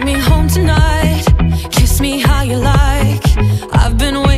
Take me home tonight, kiss me how you like. I've been waiting.